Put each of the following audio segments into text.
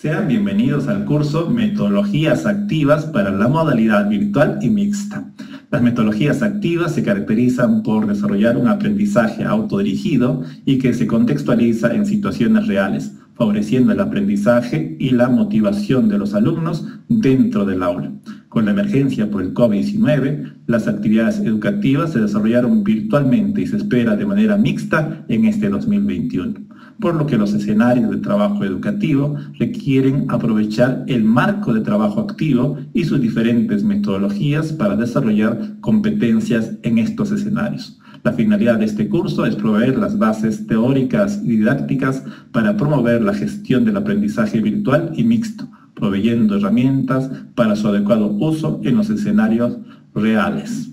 Sean bienvenidos al curso Metodologías activas para la modalidad virtual y mixta. Las metodologías activas se caracterizan por desarrollar un aprendizaje autodirigido y que se contextualiza en situaciones reales, favoreciendo el aprendizaje y la motivación de los alumnos dentro del aula. Con la emergencia por el COVID-19, las actividades educativas se desarrollaron virtualmente y se espera de manera mixta en este 2021, por lo que los escenarios de trabajo educativo requieren aprovechar el marco de trabajo activo y sus diferentes metodologías para desarrollar competencias en estos escenarios. La finalidad de este curso es proveer las bases teóricas y didácticas para promover la gestión del aprendizaje virtual y mixto, proveyendo herramientas para su adecuado uso en los escenarios reales.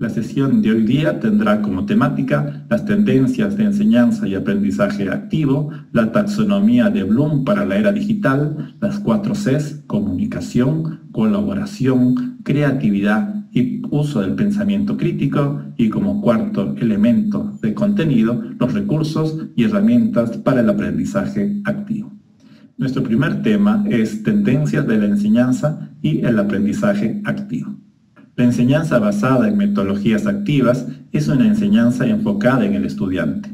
La sesión de hoy día tendrá como temática las tendencias de enseñanza y aprendizaje activo, la taxonomía de Bloom para la era digital, las 4 Cs, comunicación, colaboración, creatividad y uso del pensamiento crítico, y como cuarto elemento de contenido, los recursos y herramientas para el aprendizaje activo. Nuestro primer tema es tendencias de la enseñanza y el aprendizaje activo. La enseñanza basada en metodologías activas es una enseñanza enfocada en el estudiante.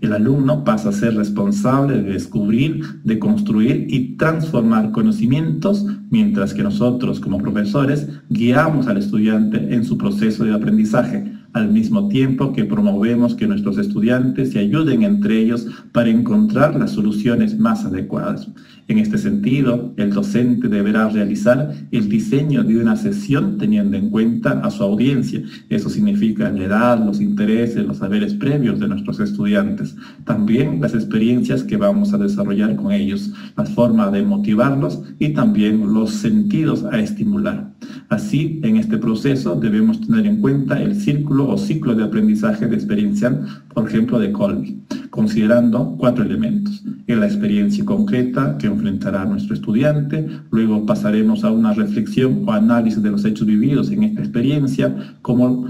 El alumno pasa a ser responsable de descubrir, de construir y transformar conocimientos, mientras que nosotros como profesores guiamos al estudiante en su proceso de aprendizaje, al mismo tiempo que promovemos que nuestros estudiantes se ayuden entre ellos para encontrar las soluciones más adecuadas. En este sentido, el docente deberá realizar el diseño de una sesión teniendo en cuenta a su audiencia. Eso significa la edad, los intereses, los saberes previos de nuestros estudiantes. También las experiencias que vamos a desarrollar con ellos, las formas de motivarlos y también los sentidos a estimular. Así, en este proceso debemos tener en cuenta el círculo o ciclo de aprendizaje de experiencia, por ejemplo, de Kolb, considerando 4 elementos. En la experiencia concreta que enfrentará nuestro estudiante, luego pasaremos a una reflexión o análisis de los hechos vividos en esta experiencia, como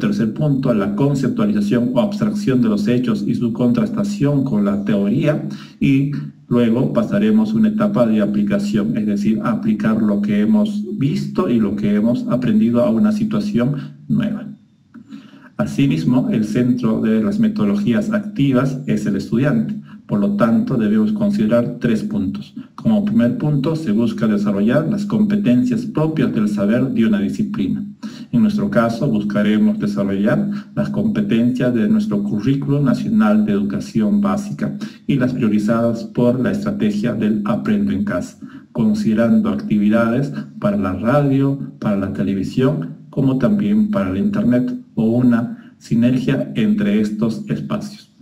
tercer punto, la conceptualización o abstracción de los hechos y su contrastación con la teoría, y luego pasaremos a una etapa de aplicación, es decir, aplicar lo que hemos visto y lo que hemos aprendido a una situación nueva. Asimismo, el centro de las metodologías activas es el estudiante. Por lo tanto, debemos considerar 3 puntos. Como primer punto, se busca desarrollar las competencias propias del saber de una disciplina. En nuestro caso, buscaremos desarrollar las competencias de nuestro Currículo Nacional de Educación Básica y las priorizadas por la estrategia del Aprendo en casa, considerando actividades para la radio, para la televisión, como también para el Internet, o una sinergia entre estos espacios.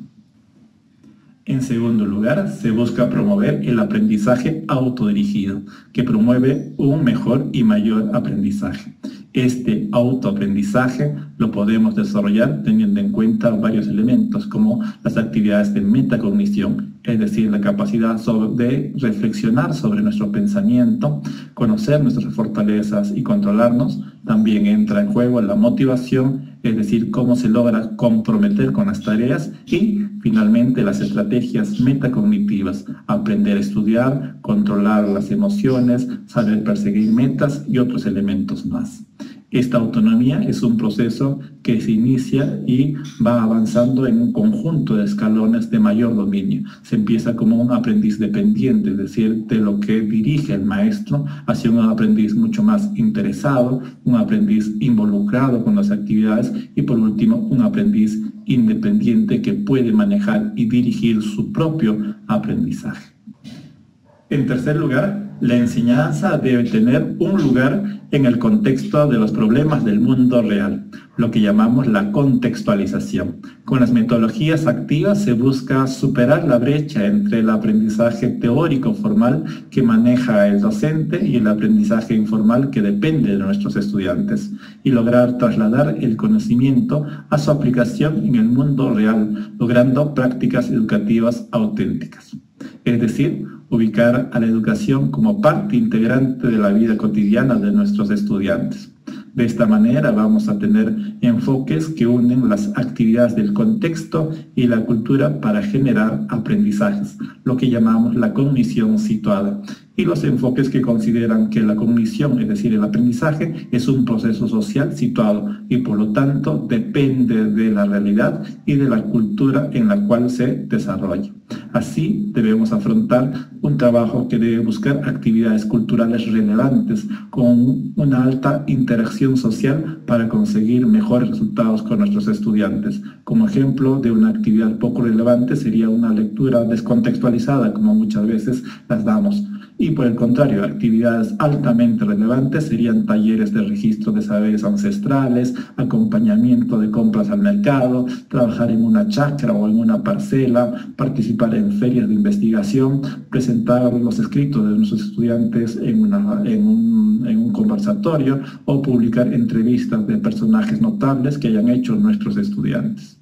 En segundo lugar, se busca promover el aprendizaje autodirigido, que promueve un mejor y mayor aprendizaje. Este autoaprendizaje lo podemos desarrollar teniendo en cuenta varios elementos, como las actividades de metacognición, es decir, la capacidad de reflexionar sobre nuestro pensamiento, conocer nuestras fortalezas y controlarnos. También entra en juego la motivación, es decir, cómo se logra comprometer con las tareas, y finalmente las estrategias metacognitivas, aprender a estudiar, controlar las emociones, saber perseguir metas y otros elementos más. Esta autonomía es un proceso que se inicia y va avanzando en un conjunto de escalones de mayor dominio. Se empieza como un aprendiz dependiente, es decir, de lo que dirige el maestro, hacia un aprendiz mucho más interesado, un aprendiz involucrado con las actividades y, por último, un aprendiz independiente que puede manejar y dirigir su propio aprendizaje. En tercer lugar, la enseñanza debe tener un lugar en el contexto de los problemas del mundo real, lo que llamamos la contextualización. Con las metodologías activas se busca superar la brecha entre el aprendizaje teórico formal que maneja el docente y el aprendizaje informal que depende de nuestros estudiantes, y lograr trasladar el conocimiento a su aplicación en el mundo real, logrando prácticas educativas auténticas. Es decir, ubicar a la educación como parte integrante de la vida cotidiana de nuestros estudiantes. De esta manera vamos a tener enfoques que unen las actividades del contexto y la cultura para generar aprendizajes, lo que llamamos la cognición situada. Y los enfoques que consideran que la cognición, es decir, el aprendizaje, es un proceso social situado y por lo tanto depende de la realidad y de la cultura en la cual se desarrolla. Así debemos afrontar un trabajo que debe buscar actividades culturales relevantes con una alta interacción social para conseguir mejores resultados con nuestros estudiantes. Como ejemplo de una actividad poco relevante sería una lectura descontextualizada, como muchas veces las damos. Y por el contrario, actividades altamente relevantes serían talleres de registro de saberes ancestrales, acompañamiento de compras al mercado, trabajar en una chacra o en una parcela, participar en ferias de investigación, presentar los escritos de nuestros estudiantes en un conversatorio o publicar entrevistas de personajes notables que hayan hecho nuestros estudiantes.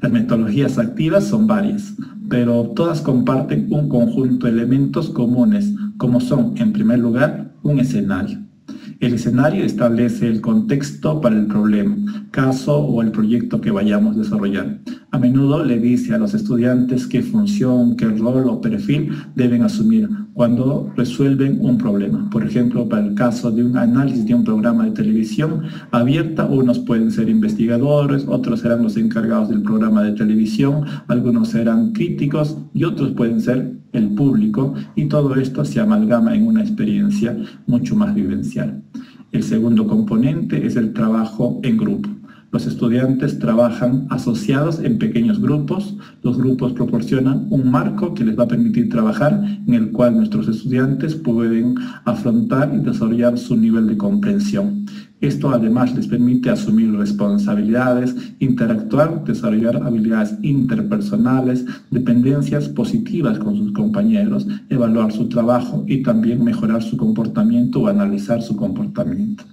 Las metodologías activas son varias, pero todas comparten un conjunto de elementos comunes, como son, en primer lugar, un escenario. El escenario establece el contexto para el problema, caso o el proyecto que vayamos a desarrollar. A menudo le dice a los estudiantes qué función, qué rol o perfil deben asumir cuando resuelven un problema. Por ejemplo, para el caso de un análisis de un programa de televisión abierta, unos pueden ser investigadores, otros serán los encargados del programa de televisión, algunos serán críticos y otros pueden ser el público, y todo esto se amalgama en una experiencia mucho más vivencial. El segundo componente es el trabajo en grupo. Los estudiantes trabajan asociados en pequeños grupos. Los grupos proporcionan un marco que les va a permitir trabajar, en el cual nuestros estudiantes pueden afrontar y desarrollar su nivel de comprensión. Esto además les permite asumir responsabilidades, interactuar, desarrollar habilidades interpersonales, dependencias positivas con sus compañeros, evaluar su trabajo y también mejorar su comportamiento o analizar su comportamiento.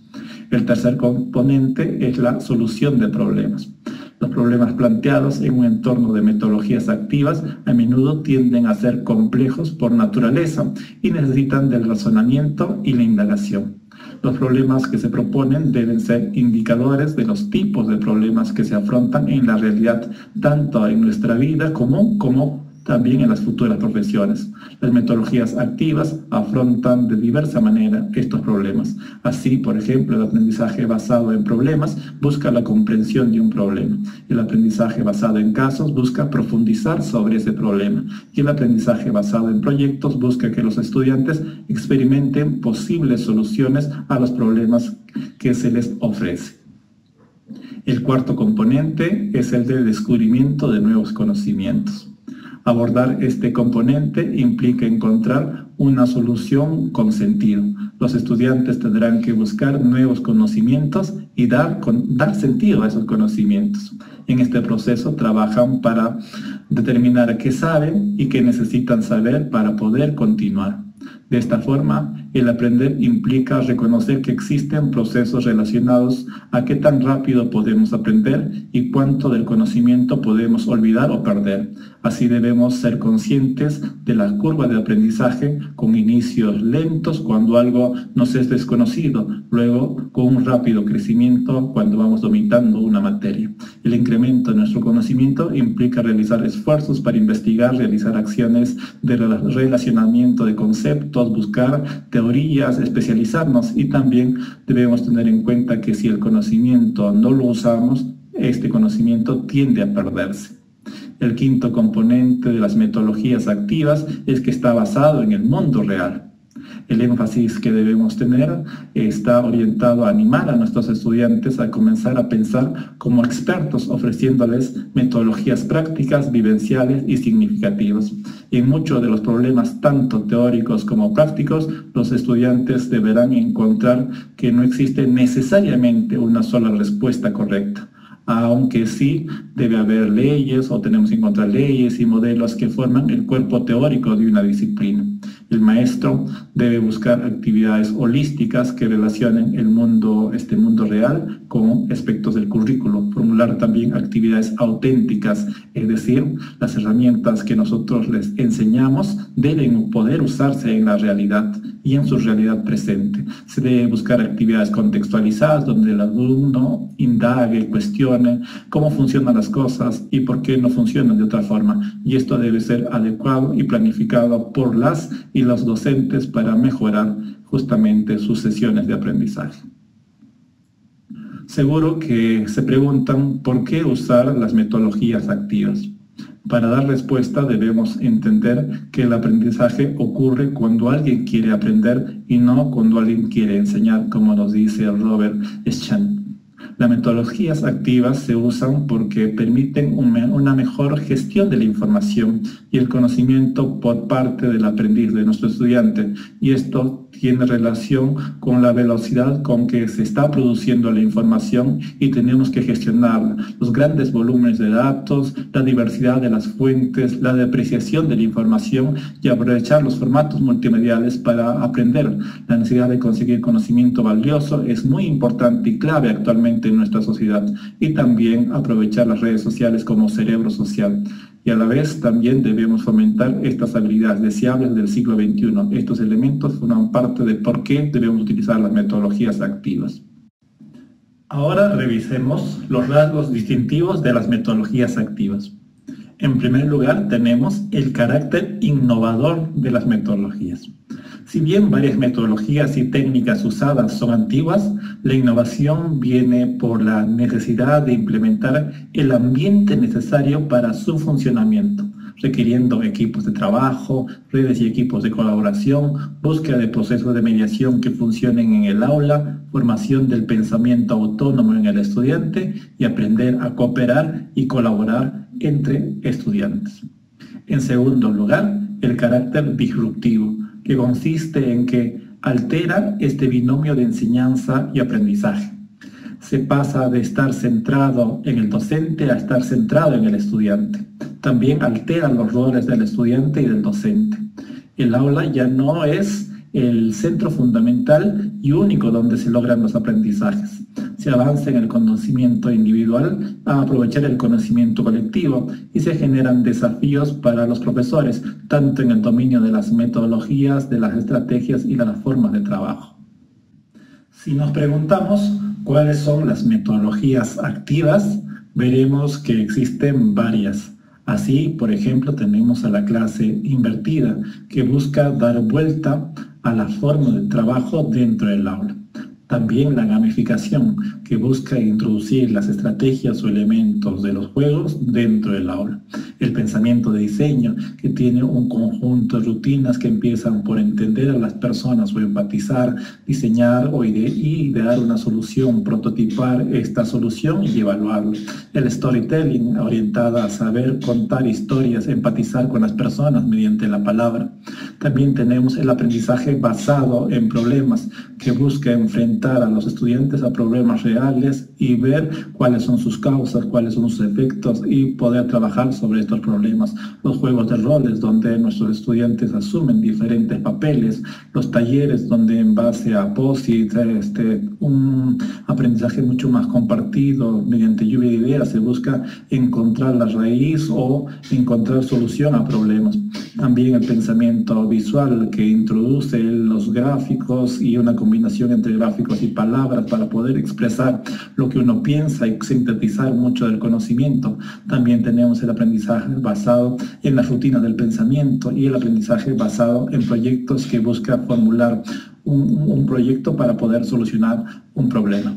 El tercer componente es la solución de problemas. Los problemas planteados en un entorno de metodologías activas a menudo tienden a ser complejos por naturaleza y necesitan del razonamiento y la indagación. Los problemas que se proponen deben ser indicadores de los tipos de problemas que se afrontan en la realidad, tanto en nuestra vida común como también en las futuras profesiones. Las metodologías activas afrontan de diversa manera estos problemas. Así, por ejemplo, el aprendizaje basado en problemas busca la comprensión de un problema. El aprendizaje basado en casos busca profundizar sobre ese problema. Y el aprendizaje basado en proyectos busca que los estudiantes experimenten posibles soluciones a los problemas que se les ofrece. El cuarto componente es el del descubrimiento de nuevos conocimientos. Abordar este componente implica encontrar una solución con sentido. Los estudiantes tendrán que buscar nuevos conocimientos y dar sentido a esos conocimientos. En este proceso trabajan para determinar qué saben y qué necesitan saber para poder continuar. De esta forma, el aprender implica reconocer que existen procesos relacionados a qué tan rápido podemos aprender y cuánto del conocimiento podemos olvidar o perder. Así debemos ser conscientes de la curva de aprendizaje con inicios lentos cuando algo nos es desconocido, luego con un rápido crecimiento cuando vamos dominando una materia. El incremento de nuestro conocimiento implica realizar esfuerzos para investigar, realizar acciones de relacionamiento de conceptos, buscar teorías, especializarnos, y también debemos tener en cuenta que si el conocimiento no lo usamos, este conocimiento tiende a perderse. El quinto componente de las metodologías activas es que está basado en el mundo real. El énfasis que debemos tener está orientado a animar a nuestros estudiantes a comenzar a pensar como expertos, ofreciéndoles metodologías prácticas, vivenciales y significativas. En muchos de los problemas, tanto teóricos como prácticos, los estudiantes deberán encontrar que no existe necesariamente una sola respuesta correcta. Aunque sí debe haber leyes, o tenemos que encontrar leyes y modelos que forman el cuerpo teórico de una disciplina. El maestro debe buscar actividades holísticas que relacionen este mundo real con aspectos del currículo. Formular también actividades auténticas, es decir, las herramientas que nosotros les enseñamos deben poder usarse en la realidad. y en su realidad presente. Se debe buscar actividades contextualizadas donde el alumno indague, cuestione cómo funcionan las cosas y por qué no funcionan de otra forma. Y esto debe ser adecuado y planificado por las y los docentes para mejorar justamente sus sesiones de aprendizaje. Seguro que se preguntan por qué usar las metodologías activas. Para dar respuesta debemos entender que el aprendizaje ocurre cuando alguien quiere aprender y no cuando alguien quiere enseñar, como nos dice Robert Schank. Las metodologías activas se usan porque permiten una mejor gestión de la información y el conocimiento por parte del aprendiz, de nuestro estudiante, y esto tiene relación con la velocidad con que se está produciendo la información y tenemos que gestionarla, los grandes volúmenes de datos, la diversidad de las fuentes, la depreciación de la información y aprovechar los formatos multimediales para aprender. La necesidad de conseguir conocimiento valioso es muy importante y clave actualmente en nuestra sociedad, y también aprovechar las redes sociales como cerebro social. Y a la vez también debemos fomentar estas habilidades deseables del siglo XXI. Estos elementos forman parte de por qué debemos utilizar las metodologías activas. Ahora revisemos los rasgos distintivos de las metodologías activas. En primer lugar, tenemos el carácter innovador de las metodologías. Si bien varias metodologías y técnicas usadas son antiguas, la innovación viene por la necesidad de implementar el ambiente necesario para su funcionamiento, requiriendo equipos de trabajo, redes y equipos de colaboración, búsqueda de procesos de mediación que funcionen en el aula, formación del pensamiento autónomo en el estudiante y aprender a cooperar y colaborar entre estudiantes. En segundo lugar, el carácter disruptivo, que consiste en que altera este binomio de enseñanza y aprendizaje. Se pasa de estar centrado en el docente a estar centrado en el estudiante. También altera los roles del estudiante y del docente. El aula ya no es el centro fundamental y único donde se logran los aprendizajes. Se avanza en el conocimiento individual a aprovechar el conocimiento colectivo y se generan desafíos para los profesores, tanto en el dominio de las metodologías, de las estrategias y de las formas de trabajo. Si nos preguntamos cuáles son las metodologías activas, veremos que existen varias. Así, por ejemplo, tenemos a la clase invertida, que busca dar vuelta a la forma de trabajo dentro del aula. También la gamificación, que busca introducir las estrategias o elementos de los juegos dentro del aula. El pensamiento de diseño, que tiene un conjunto de rutinas que empiezan por entender a las personas o empatizar, diseñar o idear una solución, prototipar esta solución y evaluarla. El storytelling, orientada a saber contar historias, empatizar con las personas mediante la palabra. También tenemos el aprendizaje basado en problemas, que busca enfrentar a los estudiantes a problemas reales y ver cuáles son sus causas, cuáles son sus efectos y poder trabajar sobre estos problemas. Los juegos de roles, donde nuestros estudiantes asumen diferentes papeles. Los talleres, donde en base a POSIT, un aprendizaje mucho más compartido mediante lluvia de ideas, se busca encontrar la raíz o encontrar solución a problemas. También el pensamiento visual, que introduce los gráficos y una combinación entre gráficos y palabras para poder expresar lo que uno piensa y sintetizar mucho del conocimiento. También tenemos el aprendizaje basado en las rutinas del pensamiento y el aprendizaje basado en proyectos, que busca formular un proyecto para poder solucionar un problema.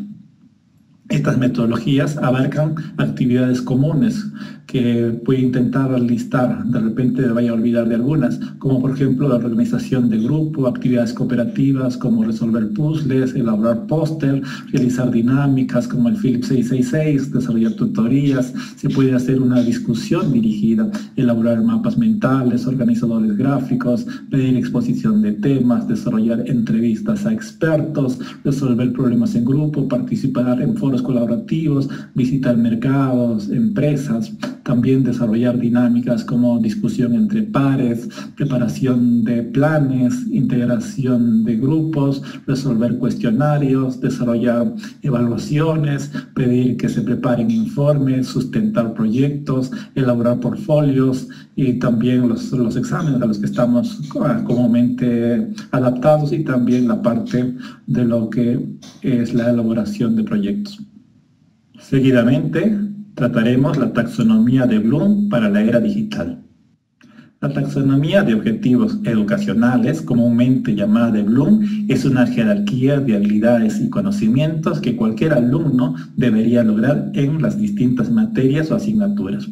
Estas metodologías abarcan actividades comunes que voy a intentar listar, de repente me vaya a olvidar de algunas, como por ejemplo la organización de grupo, actividades cooperativas como resolver puzzles, elaborar póster, realizar dinámicas como el Philips 666, desarrollar tutorías, se puede hacer una discusión dirigida, elaborar mapas mentales, organizadores gráficos, pedir exposición de temas, desarrollar entrevistas a expertos, resolver problemas en grupo, participar en foros colaborativos, visitar mercados, empresas. también desarrollar dinámicas como discusión entre pares, preparación de planes, integración de grupos, resolver cuestionarios, desarrollar evaluaciones, pedir que se preparen informes, sustentar proyectos, elaborar portfolios y también los exámenes a los que estamos comúnmente adaptados, y también la parte de lo que es la elaboración de proyectos. Seguidamente trataremos la taxonomía de Bloom para la era digital. La taxonomía de objetivos educacionales, comúnmente llamada de Bloom, es una jerarquía de habilidades y conocimientos que cualquier alumno debería lograr en las distintas materias o asignaturas.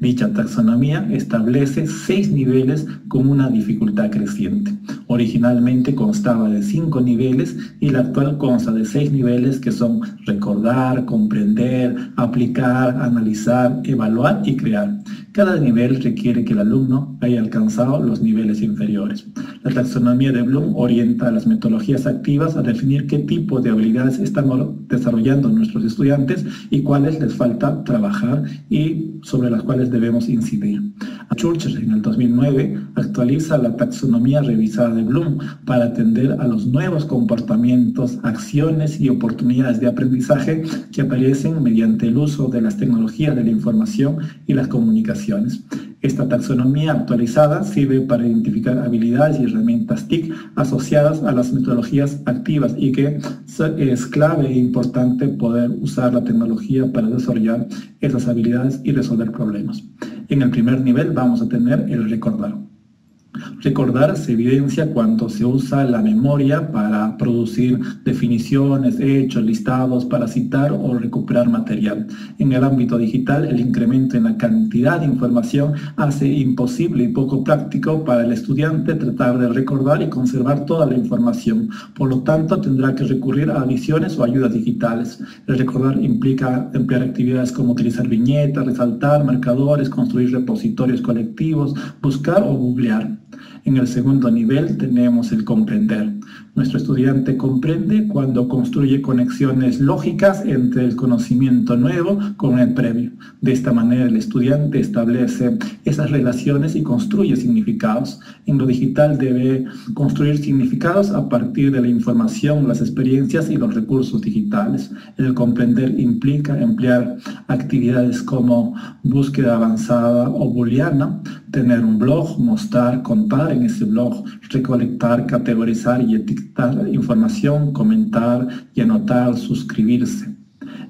Dicha taxonomía establece 6 niveles con una dificultad creciente. Originalmente constaba de 5 niveles y la actual consta de 6 niveles, que son recordar, comprender, aplicar, analizar, evaluar y crear. Cada nivel requiere que el alumno haya alcanzado los niveles inferiores. La taxonomía de Bloom orienta a las metodologías activas a definir qué tipo de habilidades están desarrollando nuestros estudiantes y cuáles les falta trabajar y sobre las cuales debemos incidir. Churcher, en el 2009, actualiza la taxonomía revisada de Bloom para atender a los nuevos comportamientos, acciones y oportunidades de aprendizaje que aparecen mediante el uso de las tecnologías de la información y las comunicaciones. Esta taxonomía actualizada sirve para identificar habilidades y herramientas TIC asociadas a las metodologías activas y que es clave e importante poder usar la tecnología para desarrollar esas habilidades y resolver problemas. En el primer nivel vamos a tener el recordar. Recordar se evidencia cuando se usa la memoria para producir definiciones, hechos, listados, para citar o recuperar material. En el ámbito digital, el incremento en la cantidad de información hace imposible y poco práctico para el estudiante tratar de recordar y conservar toda la información. Por lo tanto, tendrá que recurrir a visiones o ayudas digitales. El recordar implica emplear actividades como utilizar viñetas, resaltar, marcadores, construir repositorios colectivos, buscar o googlear. En el segundo nivel tenemos el comprender. Nuestro estudiante comprende cuando construye conexiones lógicas entre el conocimiento nuevo con el previo. De esta manera el estudiante establece esas relaciones y construye significados. En lo digital debe construir significados a partir de la información, las experiencias y los recursos digitales. El comprender implica emplear actividades como búsqueda avanzada o booleana, tener un blog, mostrar, contar en ese blog, recolectar, categorizar y etiquetar información, comentar y anotar, suscribirse.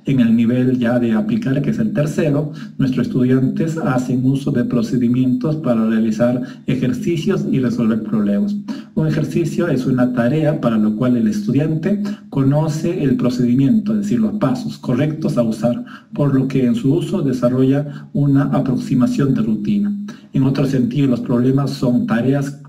En el nivel ya de aplicar, que es el tercero, nuestros estudiantes hacen uso de procedimientos para realizar ejercicios y resolver problemas. Un ejercicio es una tarea para lo cual el estudiante conoce el procedimiento, es decir, los pasos correctos a usar, por lo que en su uso desarrolla una aproximación de rutina. En otro sentido, los problemas son tareas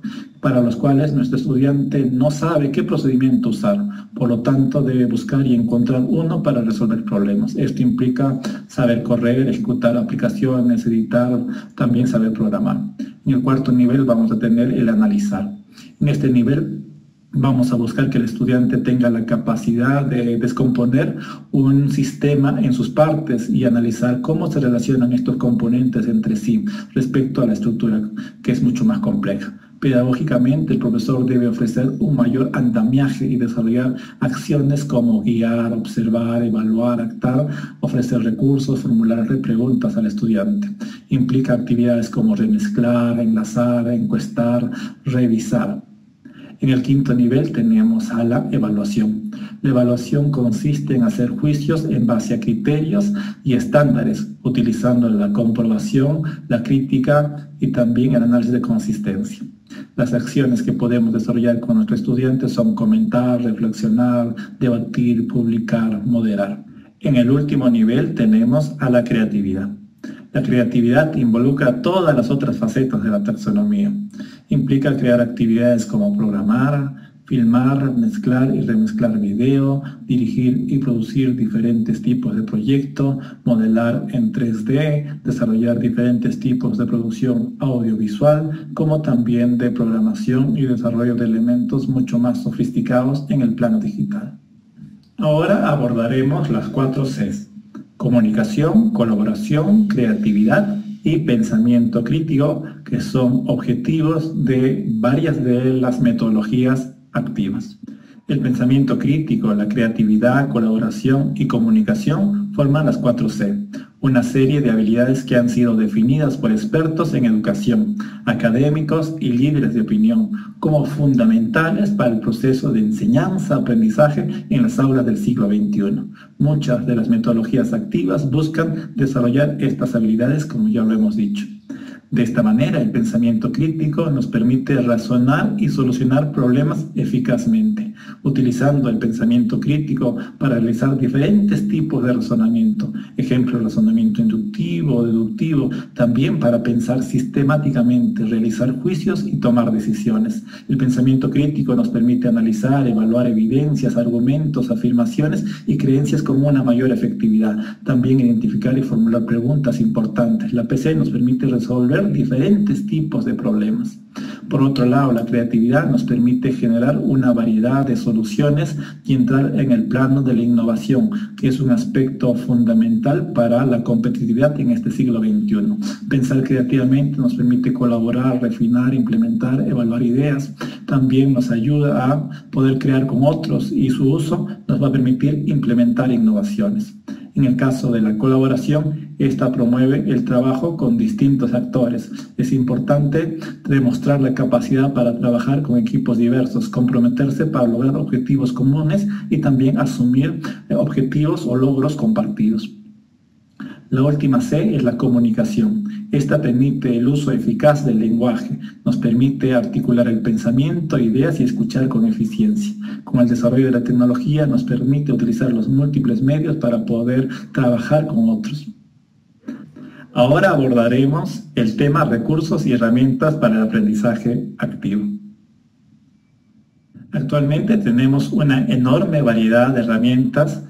para los cuales nuestro estudiante no sabe qué procedimiento usar, por lo tanto debe buscar y encontrar uno para resolver problemas. Esto implica saber correr, ejecutar aplicaciones, editar, también saber programar. En el cuarto nivel vamos a tener el analizar. En este nivel vamos a buscar que el estudiante tenga la capacidad de descomponer un sistema en sus partes y analizar cómo se relacionan estos componentes entre sí respecto a la estructura, que es mucho más compleja. Pedagógicamente, el profesor debe ofrecer un mayor andamiaje y desarrollar acciones como guiar, observar, evaluar, actar, ofrecer recursos, formular preguntas al estudiante. Implica actividades como remezclar, enlazar, encuestar, revisar. En el quinto nivel tenemos a la evaluación. La evaluación consiste en hacer juicios en base a criterios y estándares, utilizando la comprobación, la crítica y también el análisis de consistencia. Las acciones que podemos desarrollar con nuestros estudiantes son comentar, reflexionar, debatir, publicar, moderar. En el último nivel tenemos a la creatividad. La creatividad involucra todas las otras facetas de la taxonomía. Implica crear actividades como programar, filmar, mezclar y remezclar video, dirigir y producir diferentes tipos de proyectos, modelar en 3D, desarrollar diferentes tipos de producción audiovisual, como también de programación y desarrollo de elementos mucho más sofisticados en el plano digital. Ahora abordaremos las 4 Cs. Comunicación, colaboración, creatividad y pensamiento crítico, que son objetivos de varias de las metodologías activas. El pensamiento crítico, la creatividad, colaboración y comunicación forman las 4C, una serie de habilidades que han sido definidas por expertos en educación, académicos y líderes de opinión, como fundamentales para el proceso de enseñanza-aprendizaje en las aulas del siglo XXI. Muchas de las metodologías activas buscan desarrollar estas habilidades, como ya lo hemos dicho. De esta manera, el pensamiento crítico nos permite razonar y solucionar problemas eficazmente, utilizando el pensamiento crítico para realizar diferentes tipos de razonamiento, ejemplo, razonamiento inductivo o deductivo, también para pensar sistemáticamente, realizar juicios y tomar decisiones. El pensamiento crítico nos permite analizar, evaluar evidencias, argumentos, afirmaciones y creencias con una mayor efectividad, también identificar y formular preguntas importantes. La PC nos permite resolver diferentes tipos de problemas. Por otro lado, la creatividad nos permite generar una variedad de soluciones y entrar en el plano de la innovación, que es un aspecto fundamental para la competitividad en este siglo XXI. Pensar creativamente nos permite colaborar, refinar, implementar, evaluar ideas. También nos ayuda a poder crear con otros y su uso nos va a permitir implementar innovaciones. En el caso de la colaboración, esta promueve el trabajo con distintos actores. Es importante demostrar la capacidad para trabajar con equipos diversos, comprometerse para lograr objetivos comunes y también asumir objetivos o logros compartidos. La última C es la comunicación. Esta permite el uso eficaz del lenguaje, nos permite articular el pensamiento, ideas y escuchar con eficiencia. Con el desarrollo de la tecnología nos permite utilizar los múltiples medios para poder trabajar con otros. Ahora abordaremos el tema recursos y herramientas para el aprendizaje activo. Actualmente tenemos una enorme variedad de herramientas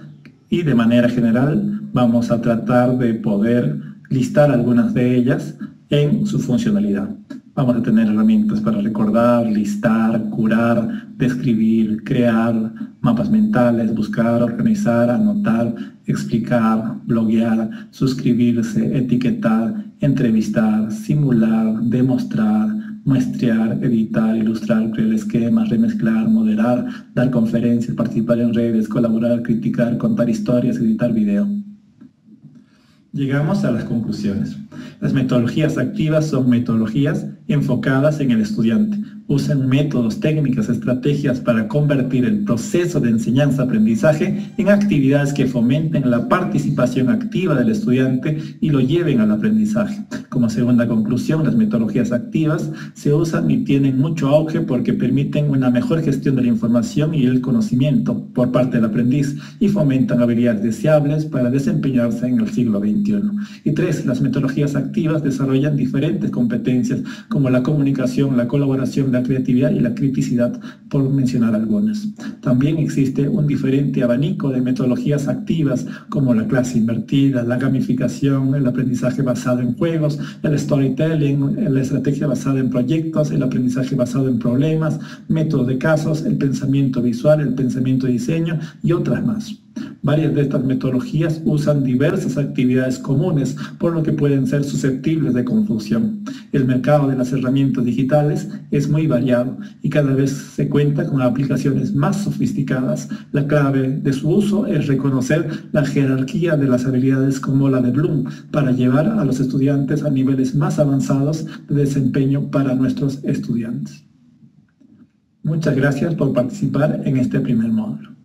y de manera general vamos a tratar de poder listar algunas de ellas en su funcionalidad. Vamos a tener herramientas para recordar, listar, curar, describir, crear, mapas mentales, buscar, organizar, anotar, explicar, bloguear, suscribirse, etiquetar, entrevistar, simular, demostrar, muestrear, editar, ilustrar, crear esquemas, remezclar, moderar, dar conferencias, participar en redes, colaborar, criticar, contar historias, editar video. Llegamos a las conclusiones. Las metodologías activas son metodologías enfocadas en el estudiante. Usan métodos, técnicas, estrategias para convertir el proceso de enseñanza-aprendizaje en actividades que fomenten la participación activa del estudiante y lo lleven al aprendizaje. Como segunda conclusión, las metodologías activas se usan y tienen mucho auge porque permiten una mejor gestión de la información y el conocimiento por parte del aprendiz y fomentan habilidades deseables para desempeñarse en el siglo XXI. Y tres, las metodologías activas desarrollan diferentes competencias como la comunicación, la colaboración, la creatividad y la criticidad, por mencionar algunas. También existe un diferente abanico de metodologías activas como la clase invertida, la gamificación, el aprendizaje basado en juegos, el storytelling, la estrategia basada en proyectos, el aprendizaje basado en problemas, métodos de casos, el pensamiento visual, el pensamiento de diseño y otras más. Varias de estas metodologías usan diversas actividades comunes, por lo que pueden ser susceptibles de confusión. El mercado de las herramientas digitales es muy variado y cada vez se cuenta con aplicaciones más sofisticadas. La clave de su uso es reconocer la jerarquía de las habilidades como la de Bloom para llevar a los estudiantes a niveles más avanzados de desempeño para nuestros estudiantes. Muchas gracias por participar en este primer módulo.